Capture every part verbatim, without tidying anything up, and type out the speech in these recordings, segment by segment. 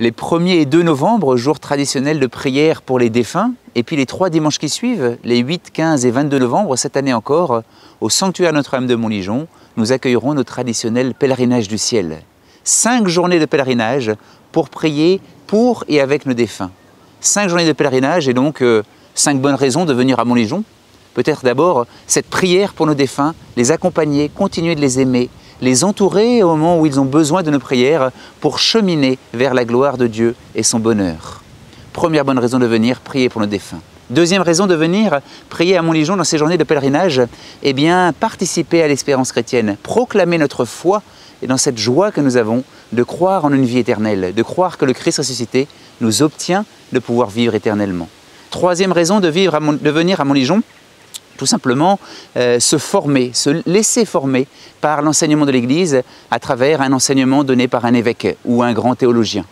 les premier et deux novembre, jour traditionnel de prière pour les défunts, et puis les trois dimanches qui suivent, les huit, quinze et vingt-deux novembre, cette année encore, au Sanctuaire Notre-Dame de Montligeon, nous accueillerons nos traditionnels pèlerinages du ciel. Cinq journées de pèlerinage pour prier pour et avec nos défunts. Cinq journées de pèlerinage et donc euh, cinq bonnes raisons de venir à Montligeon. Peut-être d'abord cette prière pour nos défunts, les accompagner, continuer de les aimer, les entourer au moment où ils ont besoin de nos prières pour cheminer vers la gloire de Dieu et son bonheur. Première bonne raison de venir, prier pour nos défunts. Deuxième raison de venir, prier à Montligeon dans ces journées de pèlerinage, eh bien, participer à l'espérance chrétienne, proclamer notre foi et dans cette joie que nous avons de croire en une vie éternelle, de croire que le Christ ressuscité nous obtient de pouvoir vivre éternellement. Troisième raison de, vivre à Mon- de venir à Montligeon, tout simplement euh, se former, se laisser former par l'enseignement de l'Église à travers un enseignement donné par un évêque ou un grand théologien.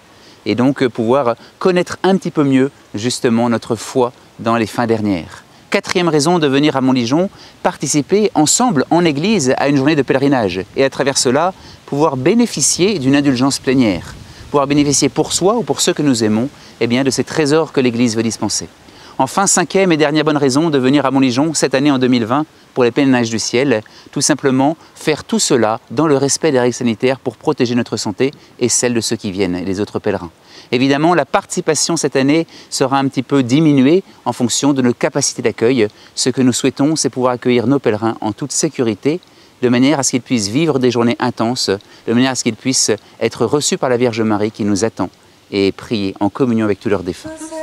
Et donc euh, pouvoir connaître un petit peu mieux justement notre foi dans les fins dernières. Quatrième raison de venir à Montligeon, participer ensemble en Église à une journée de pèlerinage et à travers cela pouvoir bénéficier d'une indulgence plénière, pouvoir bénéficier pour soi ou pour ceux que nous aimons eh bien, de ces trésors que l'Église veut dispenser. Enfin, cinquième et dernière bonne raison de venir à Montligeon cette année en deux mille vingt pour les pèlerinages du ciel, tout simplement faire tout cela dans le respect des règles sanitaires pour protéger notre santé et celle de ceux qui viennent, les autres pèlerins. Évidemment, la participation cette année sera un petit peu diminuée en fonction de nos capacités d'accueil. Ce que nous souhaitons, c'est pouvoir accueillir nos pèlerins en toute sécurité, de manière à ce qu'ils puissent vivre des journées intenses, de manière à ce qu'ils puissent être reçus par la Vierge Marie qui nous attend et prier en communion avec tous leurs défunts.